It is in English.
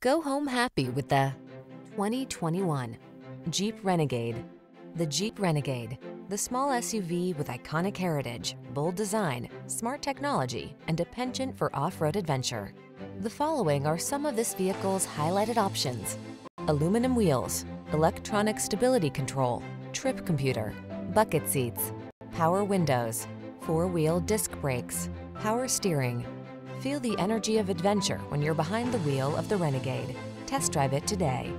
Go home happy with the 2021 Jeep Renegade. The Jeep Renegade, the small SUV with iconic heritage, bold design, smart technology, and a penchant for off-road adventure. The following are some of this vehicle's highlighted options: aluminum wheels, electronic stability control, trip computer, bucket seats, power windows, four-wheel disc brakes, power steering. Feel the energy of adventure when you're behind the wheel of the Renegade. Test drive it today.